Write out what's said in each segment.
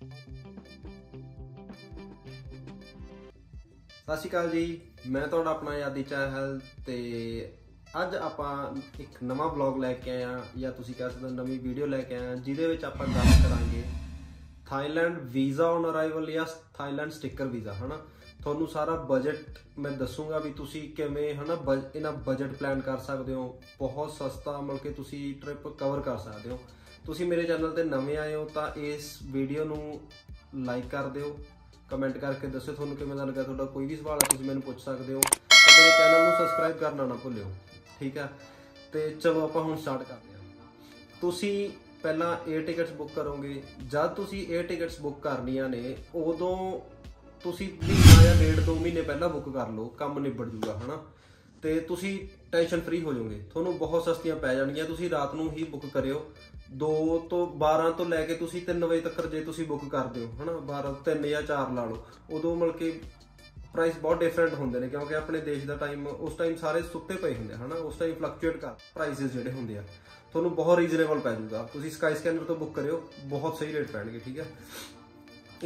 सत श्री अकाल जी, मैं तुहाडा अपना यादी चाहल ते अज आप एक नवा ब्लॉग लैके आए हैं या तुसीं कह सकते हो नवी वीडियो लैके आए हैं जिहदे विच आपां गल करांगे थाईलैंड वीज़ा ऑन अराइवल या थाईलैंड स्टिकर वीज़ा है ना। थोनू सारा बजट मैं दसूँगा भी तुसी किवें है ना इना बजट प्लान कर सकते हो, बहुत सस्ता मतलब कि तुसी ट्रिप कवर कर सकते हो। तुसी मेरे चैनल ते नवे आए हो तो इस वीडियो नू लाइक कर दिओ, कमेंट करके दस्सो थोनू किवें दा लगा, तुहाडा कोई भी सवाल तुसी मैनूं पुछ सकते हो। मेरे चैनल नू सबसक्राइब करना ना भुल्लिओ, ठीक है। तो चलो आपां हुण स्टार्ट करदे हां। तुसी पहला एयर टिकट्स बुक करोगे, जब तुसी एयर टिकट्स बुक करनिया ने उदों तुसी महीना या डेढ़ दो महीने पहला बुक कर लो, काम निबड़ जूगा है ना। तो तुसी टेंशन फ्री हो जाओगे, थोनों बहुत सस्तियाँ पै जाएंगियां। तुसी रात नू ही बुक करियो, 2 तो 12 तो लैके तुसी 3 बजे तक जे तुसी बुक कर दे है ना, 12 3 या 4 ला लो। उदों मतलब कि प्राइस बहुत डिफरेंट होंगे ने, क्योंकि अपने देश का टाइम उस टाइम सारे सुते पे होंगे है ना, उस टाइम फ्लक्चुएट कर प्राइसिस जिहड़े होंगे आ, थोनों बहुत रीजनेबल पै जाऊगा। तुसी स्काई स्कैनर तो बुक करियो, बहुत सही रेट पैणगे, ठीक है।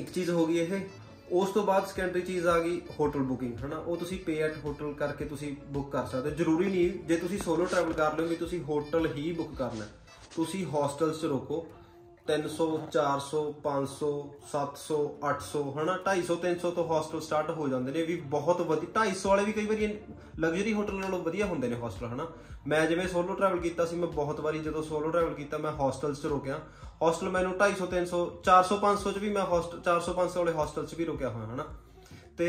एक चीज़ हो गई ये। उस तो बाद सेकेंडरी चीज़ आ गई होटल बुकिंग है ना, वो तुसी पे एट होटल करके तुसी बुक कर सकते हो। जरूरी नहीं जे तुसी सोलो ट्रैवल कर लोगे तुसी होटल ही बुक करना, तुसी हॉस्टल्स रोको 300 400 500 700 800 है ना, 250 300 तो हॉस्टल स्टार्ट हो जाते हैं भी बहुत वधिया। 250 वाले भी कई बार लग्जरी होटल नालों वधिया होंगे ने हॉस्टल है ना। मैं जिवें सोलो ट्रैवल किया, मैं बहुत बारी जो सोलो ट्रैवल किया मैं हॉस्टल से रोकिया, हॉस्टल मैनू 250 300 400 500 भी मैं हॉस्टल 400 500 वाले हॉस्टल से भी रोकिया हुआ है ना। तो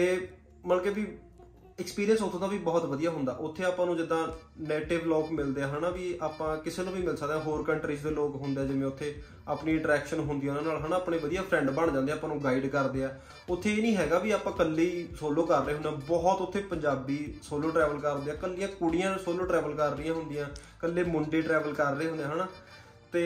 मतलब कि भी एक्सपीरियंस उतों का भी बहुत वधिया होंदा। उत्थे आपां नूं जिद्दां नेटिव लोग मिलते हैं ना, भी आपां किसी को भी मिल सकते हैं, होर कंट्रीज़ के लोग होंदे जिवें उत्थे अपनी इंटरैक्शन होंदी उन्हां नाल है ना, अपने वधिया फ्रेंड बन जाते हैं, आपां नूं गाइड करते हैं। उत्थे ये नहीं हैगा भी आपां कल्ले ही सोलो कर रहे होंगे, बहुत उत्थे पंजाबी सोलो ट्रैवल करते हैं, कल्लियां कुड़ियां सोलो ट्रैवल कर रही होंदियां, कल्ले मुंडे ट्रैवल कर रहे होंगे है ना। तो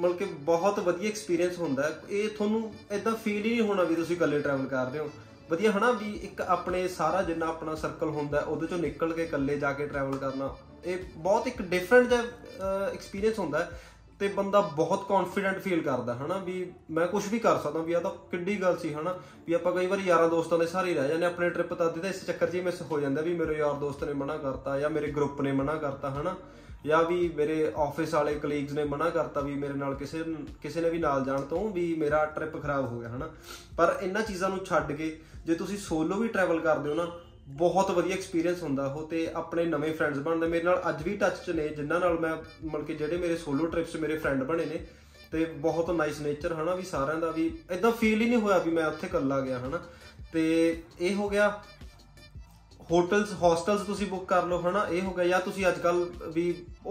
मतलब कि बहुत वधिया एक्सपीरियंस होंदा, ये तुहानूं इदां फील ही नहीं होना भी तुसीं कल्ले ट्रैवल कर रहे हो, वधिया है ना। भी एक अपने सारा जिन्ना अपना सर्कल होंदा उहदे चों निकल के कल्ले जाके ट्रैवल करना, ये बहुत एक डिफरेंट जिहा एक्सपीरियंस होंदा ते बंदा बहुत कॉन्फिडेंट फील करता है ना, भी मैं कुछ भी कर सकता भी। आ तो किड्डी गल सी है ना, भी आपां कई बार यार दोस्तों के सारे रह जाने अपने ट्रिप तद तो इस चक्कर 'च ही मिस हो जाता भी मेरे यार दोस्त ने मना करता या मेरे ग्रुप ने मना करता है ना, या भी मेरे ऑफिस वाले कलीग्स ने मना करता भी मेरे नाल किसी ने भी नाल जाण तो भी मेरा ट्रिप खराब हो गया है ना। पर इन्हां चीज़ां नूं छड्ड के जे तुसीं सोलो भी ट्रैवल करदे हो ना, बहुत वधिया एक्सपीरियंस होंदा हो ते अपने नवे फ्रेंड्स बनदे। मेरे नाल अज भी टच च ने जिन्हां नाल मैं मतलब कि जिहड़े मेरे सोलो ट्रिप्स मेरे फ्रेंड बने ने, ते बहुत नाइस नेचर है ना, भी सारिआं दा भी इदां फील ही नहीं होया भी मैं उत्थे इकल्ला गया है ना। ते ये हो गया होटल्स हॉस्टल्स तुसीं बुक कर लो है ना, ये हो गया। या तुसीं अजकल भी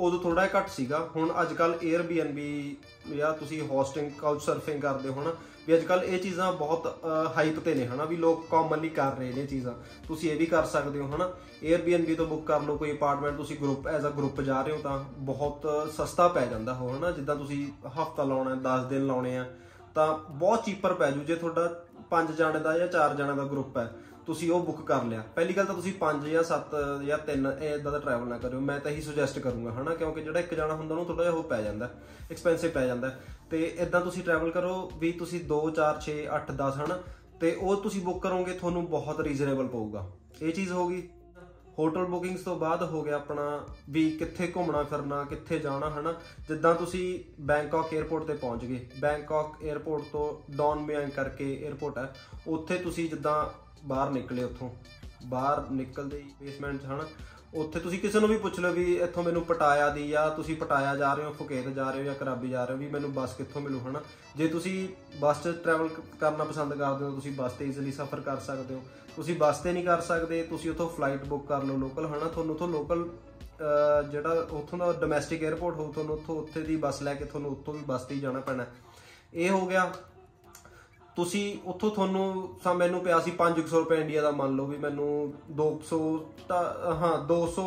उदों थोड़ा घट सीगा, हुण अजकल एयरबीएनबी या तुसीं होस्टिंग काउच सर्फिंग करदे हो ना, भी अजकल ये चीज़ा बहुत हाइप ते ने है ना, भी लोग कॉमनली कर रहे हैं चीज़ा, तुसीं ये भी कर सकते हो है ना। एयरबीएनबी तो बुक कर लो कोई अपार्टमेंट, तुसीं ग्रुप एज अ ग्रुप जा रहे हो तो बहुत सस्ता पै जाता हो है ना। जिद्दां तुसीं हफ्ता लाउणा 10 दिन लाउने आ तो बहुत चीपर पै जू, जे तुहाडा 5 जाणे का या 4 जाणे का ग्रुप है तुसीं वो बुक कर लिया। पहली गल तो तुसीं 5 या 7 या 3 इदां दा ट्रैवल ना करो, मैं तो यही सुजैसट करूँगा है ना, क्योंकि जिहड़ा एक जाना हुंदा नूं थोड़ा जिहा पै जांदा एक्सपेंसिव पै जांदा। तो इदां तुसीं ट्रैवल करो भी तुसीं 2 4 6 8 10 है ना, तो वो तुसीं बुक करोगे तुहानूं बहुत रीजनेबल पऊगा। ये चीज़ हो गई होटल बुकिंग्स तो बाद हो गया अपना भी कित्थे घूमना फिरना कित्थे जाना है ना। जिद्दां तुसीं बैंकॉक एयरपोर्ट ते पहुँच गए, बैंकॉक एयरपोर्ट तो डॉन मुएंग करके एयरपोर्ट है, उत्थे तुसीं जिद्दां बाहर निकले, उतों बाहर निकलते ही बेसमेंट है ना, उत्थे तुसीं किसी को भी पूछ लो भी इतों मैनू पटाया दी, या तुसीं पटाया जा रहे हो फुकेत जा रहे हो या कराबी जा रहे हो, भी मैनू बस कित्थों मिलू है ना। जे तुसीं बस ट्रैवल करना पसंद करते हो तुसीं बस ते ईजली सफ़र कर सकते हो, तुसीं बस ते नहीं कर सकते तुसीं उतों फ्लाइट बुक कर लो लोकल है ना। तुहानूं उतों लोकल जिहड़ा उतों का डोमैस्टिक एयरपोर्ट हो तुहानूं उतों उत्थे दी बस लैके तुहानूं उतों भी बस ते ही जाना पैना। ये हो गया। तुसीं उत्थों थोनों मैनू पिया सी 500 रुपये इंडिया का, मान लो भी मैनू 200 सवा 200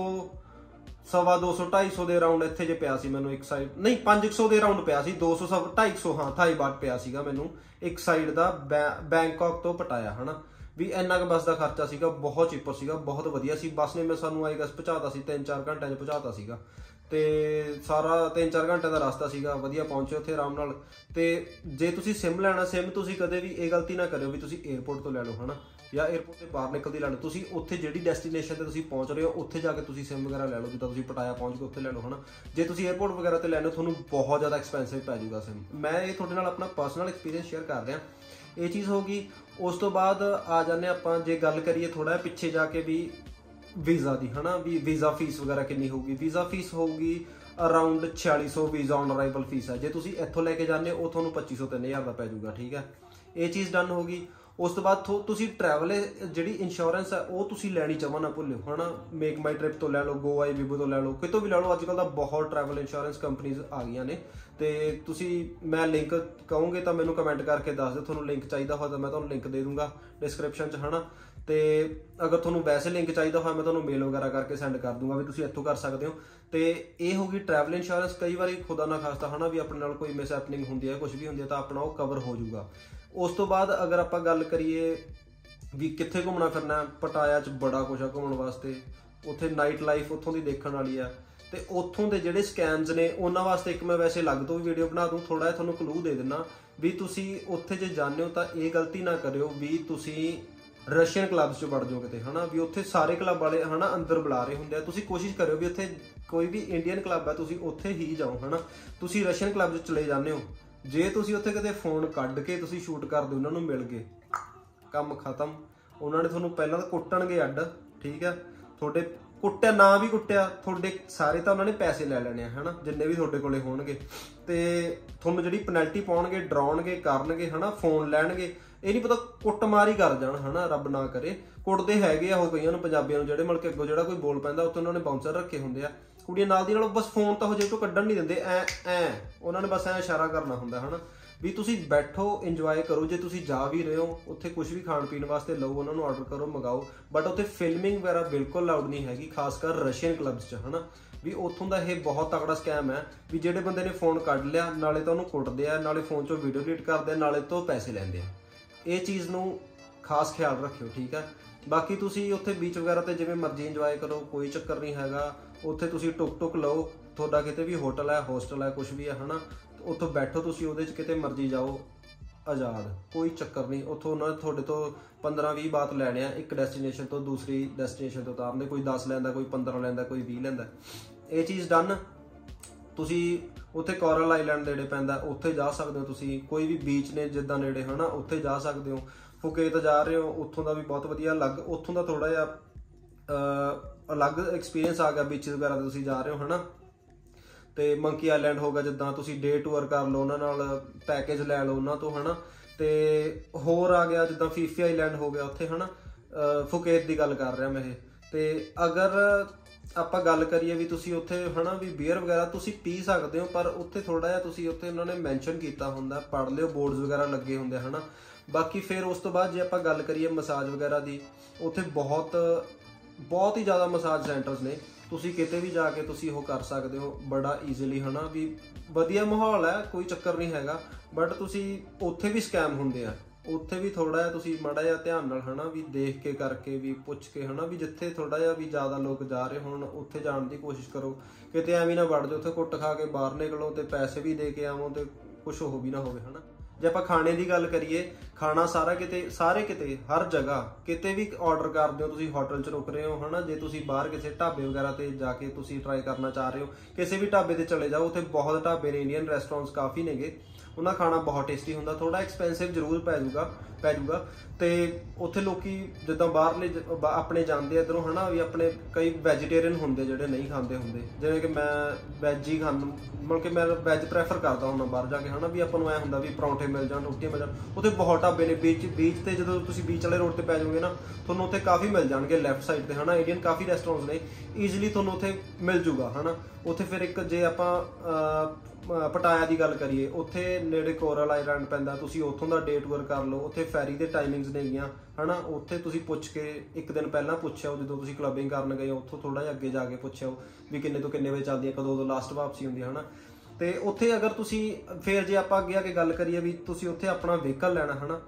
250 के अराउंड इत्थे जो पिया सी, मैनू एक साइड नहीं 500 के अराउंड पिया सी, 200 सवा 250 हाँ थाई बाट पिया सीगा मैनू एक साइड का बैंकॉक तो पटाया है ना। भी इन्ना बस का खर्चा सीगा, बहुत चिपर सीगा, बहुत वधिया सी बस ने मैं सानू आई गैस पहुँचाता सी 3 4 घंटे पहुँचाता सीगा। ਤੇ ਸਾਰਾ 3-4 ਘੰਟੇ ਦਾ ਰਸਤਾ ਸੀਗਾ। ਵਧੀਆ ਪਹੁੰਚੇ ਉੱਥੇ ਆਰਾਮ ਨਾਲ। ਤੇ ਜੇ ਤੁਸੀਂ SIM ਲੈਣਾ, SIM ਤੁਸੀਂ ਕਦੇ ਵੀ ਇਹ ਗਲਤੀ ਨਾ ਕਰਿਓ ਵੀ ਤੁਸੀਂ 에어ਪੋਰਟ ਤੋਂ ਲੈ ਲਓ ਹਨਾ, ਜਾਂ 에어ਪੋਰਟ ਤੇ ਬਾਹਰ ਨਿਕਲਦੀ ਲੈ ਲਓ। ਤੁਸੀਂ ਉੱਥੇ ਜਿਹੜੀ ਡੈਸਟੀਨੇਸ਼ਨ ਤੇ ਤੁਸੀਂ ਪਹੁੰਚ ਰਹੇ ਹੋ ਉੱਥੇ ਜਾ ਕੇ ਤੁਸੀਂ SIM ਵਗੈਰਾ ਲੈ ਲਓ, ਜਿੱਦਾਂ ਤੁਸੀਂ ਪਟਾਇਆ ਪਹੁੰਚ ਕੇ ਉੱਥੇ ਲੈ ਲਓ ਹਨਾ। ਜੇ ਤੁਸੀਂ 에어ਪੋਰਟ ਵਗੈਰਾ ਤੇ ਲੈ ਲਓ ਤੁਹਾਨੂੰ ਬਹੁਤ ਜ਼ਿਆਦਾ ਐਕਸਪੈਂਸਿਵ ਪੈ ਜਾਊਗਾ SIM। ਮੈਂ ਇਹ ਤੁਹਾਡੇ ਨਾਲ ਆਪਣਾ ਪਰਸਨਲ ਐਕਸਪੀਰੀਅंस ਸ਼ੇਅਰ ਕਰ ਰਿਹਾ, ਇਹ ਚੀਜ਼ ਹੋ ਗਈ। ਉਸ ਤੋਂ ਬਾਅਦ ਆ ਜਾਂਦੇ ਆਪਾਂ ਜੇ ਗੱਲ ਕਰੀਏ थोड़ा पिछे जाके भी वीज़ा दी है ना, भी वीज़ा फीस वगैरह कितनी होगी। वीज़ा फीस होगी around 4600 visa on arrival fees है। जे तुसी इत्थों लैके जाने वो थोड़ा 2500-3000 का पै जूगा, ठीक है। ये चीज़ डन होगी। उस तो बाद ट्रैवल जी इंश्योरेंस है वो तुसी लैनी चाहो ना भुल्यो है ना। मेक माई ट्रिप तो लै लो, गोवाई बीबो तो लै लो, कितों भी लै लो। अजकल तो बहुत ट्रैवल इंश्योरेंस कंपनीज आ गई ने। तो तुसी मैं लिंक कहूँगी तो मैनू कमेंट करके दस दो, थोड़ा लिंक चाहिए हो तो मैं तुम्हें लिंक दे दूँगा डिस्क्रिप्शन है ना। तो अगर थोड़ा वैसे लिंक चाहिए हो मैं तुम्हें मेल वगैरह करके सेंड कर दूँगा भी तुम इतों कर सकते हो। तो यह होगी ट्रैवल इंश्योरेंस। कई बार खुदा ना खास्ता है ना भी अपने कोई मिसहैपनिंग होंगी है, कुछ भी होंगी तो अपना वो कवर हो जाऊगा। उस तो बाद अगर आप गल करिए भी कित्थे घूमना फिरना, पटाया च बड़ा कुछ है घूमने वास्ते। उत्थे नाइट लाइफ उत्थों की देखने वाली है। तो उत्थों के जिहड़े स्कैम्स ने उन्हां वास्ते एक मैं वैसे अलग तो भी वीडियो बना दूँ, थोड़ा जिहा क्लू दे देना भी तुसी उत्थे जे जाने हो तो ये गलती ना करियो भी तुसी रशियन क्लब्स च बढ़ जाओ किते है ना। भी उत्थे सारे क्लब वाले है ना अंदर बुला रहे होंगे। तुसी कोशिश करो भी उत्थे कोई भी इंडियन क्लब है तुसी उत्थे ही जाओ है ना। तुसी रशियन क्लब च चले जाने हो, जे तुसी उत्थे कदे फोन कढ़ के तुसी शूट कर दो उन्होंने मिल गए, काम खत्म। उन्होंने थोनों पहला तो कुट्टणगे अड्ड, ठीक है। थोड़े कुट्टिया ना भी कुट्टिया थोड़े सारे तो उन्होंने पैसे लै लेने है ना, जिन्ने भी थोड़े कोले होणगे। ते थोनों जिहड़ी पेनल्टी पाउणगे, डराउणगे, करनगे है ना, फोन लैणगे। ਇਹ नहीं पता कुटमारी कर जान है ना, रब ना करे। कुटते है कई पंजाबियों जो मतलब कि अगों जो कोई बोल पैंदा उत्थे उन्होंने बाउंसर रखे होंगे। कुड़ियां नाल दी नाल बस फोन तो हजे तो कड्ढण नहीं दिंदे, ऐ उन्होंने बस ऐ इशारा करना हुंदा है ना भी तुसी बैठो इंजॉय करो। जे तुसी जा भी रहे हो उत्थे कुछ भी खाण पीण वास्ते लो, उन्होंने ऑर्डर करो मंगाओ। बट उत्थे फिल्मिंग वगैरह बिल्कुल अलाउड नहीं हैगी, खासकर रशियन क्लब्स च है ना। भी उत्थों का यह बहुत तगड़ा स्कैम है भी जिहड़े बंदे ने फोन कढ़ लिया नाले तो उन्होंने कुटदे आ, नाले फोन चों वीडियो डिलीट करदे आ, नाले तो पैसे लैंदे आ। ਇਹ ਚੀਜ਼ ਨੂੰ ਖਾਸ ਖਿਆਲ ਰੱਖਿਓ, ਠੀਕ ਹੈ। ਬਾਕੀ ਤੁਸੀਂ ਉੱਥੇ ਬੀਚ ਵਗੈਰਾ ਤੇ ਜਿਵੇਂ ਮਰਜ਼ੀ ਇੰਜੋਏ ਕਰੋ, ਕੋਈ ਚੱਕਰ ਨਹੀਂ ਹੈਗਾ। ਉੱਥੇ ਤੁਸੀਂ ਟੁਕ ਟੁਕ ਲਓ, ਤੁਹਾਡਾ ਕਿਤੇ ਵੀ ਹੋਟਲ ਹੈ, ਹੋਸਟਲ ਹੈ, ਕੁਝ ਵੀ ਹੈ ਹਨਾ, ਉੱਥੋਂ ਬੈਠੋ ਤੁਸੀਂ ਉਹਦੇ 'ਚ, ਕਿਤੇ ਮਰਜ਼ੀ ਜਾਓ ਆਜ਼ਾਦ, ਕੋਈ ਚੱਕਰ ਨਹੀਂ। ਉੱਥੋਂ ਉਹਨਾਂ ਤੁਹਾਡੇ ਤੋਂ 15-20 ਬਾਤ ਲੈਣੇ ਆ, ਇੱਕ ਡੈਸਟੀਨੇਸ਼ਨ ਤੋਂ ਦੂਸਰੀ ਡੈਸਟੀਨੇਸ਼ਨ ਤੋਂ ਉਤਾਰਦੇ। ਕੋਈ 10 ਲੈਂਦਾ, ਕੋਈ 15 ਲੈਂਦਾ, ਕੋਈ 20 ਲੈਂਦਾ। ਇਹ ਚੀਜ਼ ਡਨ। ਤੁਸੀਂ ਉੱਥੇ ਕੋਰਲ ਆਈਲੈਂਡ ਨੇੜੇ ਪੈਂਦਾ, ਉੱਥੇ ਜਾ ਸਕਦੇ ਹੋ ਤੁਸੀਂ। ਕੋਈ ਵੀ ਬੀਚ ਨੇ ਜਿੱਦਾਂ ਨੇੜੇ ਹੈ ਨਾ ਉੱਥੇ ਜਾ ਸਕਦੇ ਹੋ। ਫੁਕੇਤ ਜਾ ਰਹੇ ਹੋ, ਉੱਥੋਂ ਦਾ ਵੀ ਬਹੁਤ ਵਧੀਆ ਲੱਗ, ਉੱਥੋਂ ਦਾ ਥੋੜਾ ਜਿਹਾ ਅਲੱਗ ਐਕਸਪੀਰੀਅੰਸ ਆ ਗਿਆ। ਬੀਚਸ ਵਗੈਰਾ ਤੇ ਤੁਸੀਂ ਜਾ ਰਹੇ ਹੋ ਹੈ ਨਾ। ਤੇ ਮੰਕੀ ਆਈਲੈਂਡ ਹੋਗਾ, ਜਿੱਦਾਂ ਤੁਸੀਂ ਡੇ ਟੂਰ ਕਰ ਲਓ, ਉਹਨਾਂ ਨਾਲ ਪੈਕੇਜ ਲੈ ਲਓ ਉਹਨਾਂ ਤੋਂ ਹੈ ਨਾ। ਤੇ ਹੋਰ ਆ ਗਿਆ ਜਿੱਦਾਂ ਫੀਫੀ ਆਈਲੈਂਡ ਹੋ ਗਿਆ ਉੱਥੇ ਹੈ ਨਾ। ਫੁਕੇਤ ਦੀ ਗੱਲ ਕਰ ਰਿਹਾ ਮੈਂ ਇਹ। ਤੇ ਅਗਰ ਆਪਾਂ ਗੱਲ ਕਰੀਏ ਵੀ ਤੁਸੀਂ ਉੱਥੇ ਹੈ ਨਾ ਵੀ ਬੀਅਰ ਵਗੈਰਾ ਤੁਸੀਂ ਪੀ ਸਕਦੇ ਹੋ, ਪਰ ਉੱਥੇ ਥੋੜਾ ਜਿਹਾ ਤੁਸੀਂ ਉੱਥੇ ਉਹਨਾਂ ਨੇ ਮੈਂਸ਼ਨ ਕੀਤਾ ਹੁੰਦਾ, ਪੜ੍ਹ ਲਿਓ, ਬੋਰਡਸ ਵਗੈਰਾ ਲੱਗੇ ਹੁੰਦੇ ਹੈ ਨਾ। ਬਾਕੀ ਫਿਰ ਉਸ ਤੋਂ ਬਾਅਦ ਜੇ ਆਪਾਂ ਗੱਲ ਕਰੀਏ ਮਸਾਜ ਵਗੈਰਾ ਦੀ, ਉੱਥੇ ਬਹੁਤ ਹੀ ਜ਼ਿਆਦਾ ਮਸਾਜ ਸੈਂਟਰਸ ਨੇ। ਤੁਸੀਂ ਕਿਤੇ ਵੀ ਜਾ ਕੇ ਤੁਸੀਂ ਉਹ ਕਰ ਸਕਦੇ ਹੋ ਬੜਾ ਈਜ਼ੀਲੀ ਹੈ ਨਾ। ਵੀ ਵਧੀਆ ਮਾਹੌਲ ਹੈ, ਕੋਈ ਚੱਕਰ ਨਹੀਂ ਹੈਗਾ। ਬਟ ਤੁਸੀਂ ਉੱਥੇ ਵੀ ਸਕੈਮ ਹੁੰਦੇ ਆ, ਉੱਥੇ ਵੀ ਥੋੜਾ ਜਿਹਾ ਤੁਸੀਂ ਮਾੜਾ ਜਿਹਾ ਧਿਆਨ ਨਾਲ ਹੈ ਨਾ ਵੀ ਦੇਖ ਕੇ ਕਰਕੇ ਵੀ ਪੁੱਛ ਕੇ ਹੈ ਨਾ ਵੀ ਜਿੱਥੇ ਥੋੜਾ ਜਿਹਾ ਵੀ ਜ਼ਿਆਦਾ ਲੋਕ ਜਾ ਰਹੇ ਹੋਣ ਉੱਥੇ ਜਾਣ ਦੀ ਕੋਸ਼ਿਸ਼ ਕਰੋ। ਕਿਤੇ ਐਵੇਂ ਨਾ ਵੜ ਜਾਓ ਉੱਥੇ ਕੁੱਟ ਖਾ ਕੇ ਬਾਹਰ ਨਿਕਲੋ ਤੇ ਪੈਸੇ ਵੀ ਦੇ ਕੇ ਆਵੋ ਤੇ ਕੁਛ ਹੋ ਵੀ ਨਾ ਹੋਵੇ ਹੈ ਨਾ। ਜੇ ਆਪਾਂ ਖਾਣੇ ਦੀ ਗੱਲ ਕਰੀਏ, ਖਾਣਾ ਸਾਰਾ ਕਿਤੇ ਹਰ ਜਗ੍ਹਾ ਕਿਤੇ ਵੀ ਆਰਡਰ ਕਰਦੇ ਹੋ ਤੁਸੀਂ, ਹੋਟਲ 'ਚ ਰੁਕ ਰਹੇ ਹੋ ਹੈ ਨਾ। ਜੇ ਤੁਸੀਂ ਬਾਹਰ ਕਿਸੇ ਢਾਬੇ ਵਗੈਰਾ ਤੇ ਜਾ ਕੇ ਤੁਸੀਂ ਟਰਾਈ ਕਰਨਾ ਚਾਹ ਰਹੇ ਹੋ, ਕਿਸੇ ਵੀ ਢਾਬੇ ਤੇ ਚਲੇ ਜਾਓ, ਉੱਥੇ ਬਹੁਤ ਢਾਬੇ ਨੇ, ਇੰਡੀਅਨ ਰੈਸਟੋਰੈਂਟਸ ਕਾਫੀ ਨੇਗੇ। ਉਹਨਾਂ ਖਾਣਾ ਬਹੁਤ ਟੇਸਟੀ ਹੁੰਦਾ, ਥੋੜਾ ਐਕਸਪੈਂਸਿਵ ਜ਼ਰੂਰ ਪੈ ਜਾਊਗਾ। ਤੇ ਉੱਥੇ ਲੋਕੀ ਜਿੱਦਾਂ ਬਾਹਰਲੇ ਆਪਣੇ ਜਾਂਦੇ ਇਧਰੋਂ ਹੈ ਨਾ ਵੀ ਆਪਣੇ ਕਈ ਵੈਜੀਟੇਰੀਅਨ ਹੁੰਦੇ ਜਿਹੜੇ ਨਹੀਂ ਖਾਂਦੇ ਹੁੰਦੇ, ਜਿਵੇਂ ਕਿ ਮੈਂ ਵੈਜ ਹੀ ਖਾਂਦਾ, ਮਤਲਬ ਕਿ ਮੈਂ ਵੈਜ ਪ੍ਰੈਫਰ ਕਰਦਾ ਹੁੰਦਾ ਬਾਹਰ ਜਾ ਕੇ ਹੈ ਨਾ। ਵੀ ਆਪਾਂ ਨੂੰ ਐ ਹੁੰਦਾ ਵੀ ਪਰੌਂਠੇ ਮਿਲ ਜਾਣ, ਰੋਟੀਆਂ ਮਿਲ ਜਾਣ। ਉੱਥੇ ਬਹੁਤ ਢਾਬੇ ਨੇ ਬੀਚ ਤੇ, ਜਦੋਂ ਤੁਸੀਂ ਬੀਚ ਵਾਲੇ ਰੋਡ ਤੇ ਪੈ ਜਾਓਗੇ ਨਾ ਤੁਹਾਨੂੰ ਉੱਥੇ ਕਾਫੀ ਮਿਲ ਜਾਣਗੇ ਲੈਫਟ ਸਾਈਡ ਤੇ ਹੈ ਨਾ। ਇੰਡੀਅਨ ਕਾਫੀ ਰੈਸਟੋਰੈਂਟਸ ਨੇ, ਈਜ਼ੀਲੀ ਤੁਹਾਨੂੰ ਉੱਥੇ ਮਿਲ ਜੂਗਾ ਹੈ ਨਾ। ਉੱਥੇ ਫਿਰ ਇੱਕ ਜੇ ਆਪਾਂ ਪਟਾਇਆ ਦੀ ਗੱਲ ਕਰੀਏ, ਉੱਥੇ ਨੇੜੇ ਕੋਰਲ ਆਈਲੈਂਡ ਪੈਂਦਾ, ਤੁਸੀਂ ਉੱਥੋਂ ਦਾ ਡੇ ਟੂਰ ਕਰ ਲਓ। ਉੱਥੇ ਫੈਰੀ ਦੇ ਟਾਈਮਿੰਗਸ ਨੇਗੀਆਂ ਹੈ ਨਾ, ਉੱਥੇ ਤੁਸੀਂ ਪੁੱਛ ਕੇ ਇੱਕ ਦਿਨ ਪਹਿਲਾਂ ਪੁੱਛਿਓ ਜਦੋਂ ਤੁਸੀਂ ਕਲੱਬਿੰਗ ਕਰਨ ਗਏ ਹੋ, ਉੱਥੋਂ ਥੋੜਾ ਜਿਹਾ ਅੱਗੇ ਜਾ ਕੇ ਪੁੱਛਿਓ ਵੀ ਕਿੰਨੇ ਤੋਂ ਕਿੰਨੇ ਵਜੇ ਚੱਲਦੀਆਂ, ਕਦੋਂ ਲਾਸਟ ਵਾਪਸੀ ਹੁੰਦੀ ਹੈ ਨਾ। ਤੇ ਉੱਥੇ ਅਗਰ ਤੁਸੀਂ ਫਿਰ ਜੇ ਆਪਾਂ ਅੱਗੇ ਆ ਕੇ ਗੱਲ ਕਰੀਏ ਵੀ ਤੁਸੀਂ ਉੱਥੇ ਆਪਣਾ ਵਹੀਕਲ ਲੈਣਾ ਹੈ ਨਾ,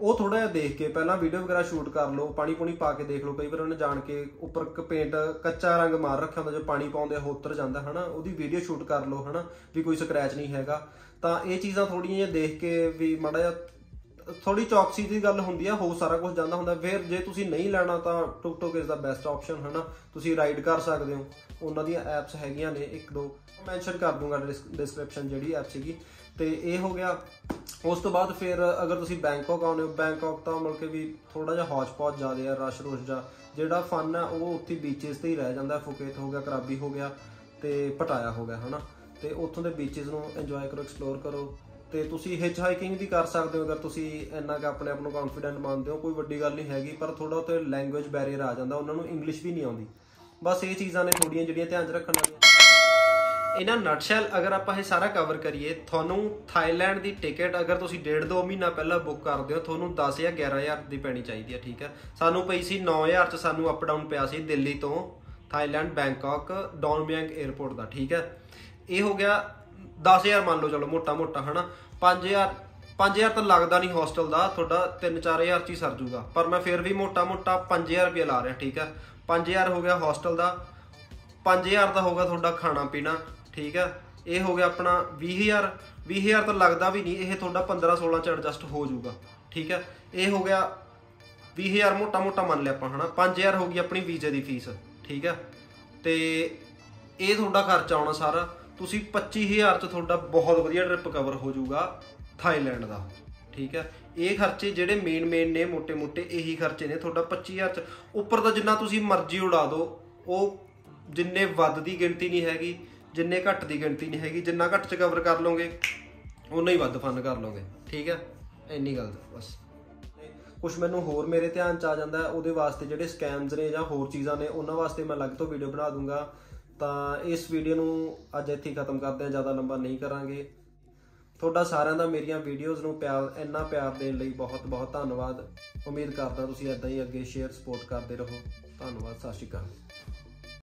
ਉਹ थोड़ा ਜਿਹਾ देख के पहला वीडियो वगैरह शूट कर लो, पानी पुनी पा के देख लो। कई बार उन्हें जान के उपर पेंट कच्चा रंग मार रखा होता, जो पानी पाँदे होतर जाता है ना, ਉਹਦੀ वीडियो शूट कर लो है ना, भी कोई ਸਕ੍ਰੈਚ नहीं हैगा। तो ये चीज़ा थोड़ी जी देख के भी माड़ा जिहा थोड़ी चौकसी की गल होंदी है, हो सारा कुछ जाता होंगे। फिर जे तुसीं नहीं लैना तो tuk tuk is the best option है ना, तुसीं राइड कर सकते हो। ਉਹਨਾਂ ਦੀਆਂ ਐਪਸ ਹੈਗੀਆਂ ਨੇ एक दो, मैंशन कर दूंगा डिस्क्रिप्शन जी ऐप सीगी। तो ये हो गया। उस तो बाद फिर अगर तुम बैंकॉक आने हो, बैंकॉक तो मतलब कि भी थोड़ा जहा हौच पौच ज़्यादा है, रश रुश जा जोड़ा फन है वो उत्थे बीचिज़ ही रह जाता है। फुकेत हो गया, कराबी हो गया तो पटाया हो गया है ना। तो उतों के बीचिज़ में इंजॉय करो, एक्सप्लोर करो। तो तुसी हिच हाइकिंग भी कर सकते हो अगर तुसी इन्ना का अपने आप को कॉन्फिडेंट मानते हो, कोई वड्डी गल नहीं हैगी। पर थोड़ा उत्थे लैंगुएज बैरियर आ जाता, उन्होंने इंग्लिश भी नहीं आती। बस ये चीज़ा ने थोड़िया जिहड़ियां ध्यान रखण वालियां। इन्हां नटशैल अगर आप सारा कवर करिए, थानू थाईलैंड की टिकट अगर तुम 1.5-2 महीना पहला बुक कर दो, थोनू 10 या 11 हज़ार की पैनी चाहिए है। ठीक है, सानू पई सी 9 हज़ार च, सानू अप डाउन पिया सी दिल्ली तो Thailand Bangkok Don Mueang airport का। ठीक है, ये हो गया 10 हज़ार मान लो, चलो मोटा मोटा है ना। 5 हज़ार तो लगता नहीं होस्टल का, थोड़ा 3-4 हज़ार च ही सर जूगा, पर मैं फिर भी मोटा मोटा 5 हज़ार रुपया ला रहा। ठीक है, 5 हज़ार हो गया होस्टल का, 5 हज़ार का होगा थोड़ा खाना पीना। ठीक है, ये हो गया अपना 20 हज़ार। 20 हज़ार तो लगता भी नहीं, ये थोड़ा 15-16 च एडजस्ट हो जाऊगा। ठीक है, ये हो गया 20 हज़ार मोटा मोटा मान लिया आप है ना। 5 हज़ार हो गई अपनी वीजे की फीस। ठीक है, तो ये थोड़ा खर्चा आना सारा, तुसी 25 हज़ार च थोड़ा बहुत वधिया ट्रिप कवर हो जाऊगा थाईलैंड का। ठीक है, ये खर्चे जोड़े मेन मेन ने, मोटे मोटे यही खर्चे ने थोड़ा 25 हज़ार च। उपर तो जिन्ना तुसी मर्जी उड़ा दो, वो जिन्ने वध की गिनती नहीं हैगी, जिन्ने घट की गिनती नहीं हैगी। जिन्ना घट च कवर कर लोगे उन्ना ही वध फन कर लोगे। ठीक है, इन्नी गल बस। कुछ मैनू होर मेरे ध्यान च आ जाता है, वो वास्ते जोड़े स्कैम्स ने या होर चीज़ा ने, उन्होंने वास्ते मैं अलग तो वीडियो बना दूंगा। तो इस वीडियो नू अज इत्थे खत्म करते हैं, ज़्यादा लंबा नहीं करांगे। थोड़ा सारे का मेरिया वीडियोज़ में प्यार, इन्ना प्यार देने लई बहुत बहुत धन्यवाद। उम्मीद करता तुसीं इदां ही अगे शेयर सपोर्ट करते रहो। धन्यवाद, सत श्री अकाल।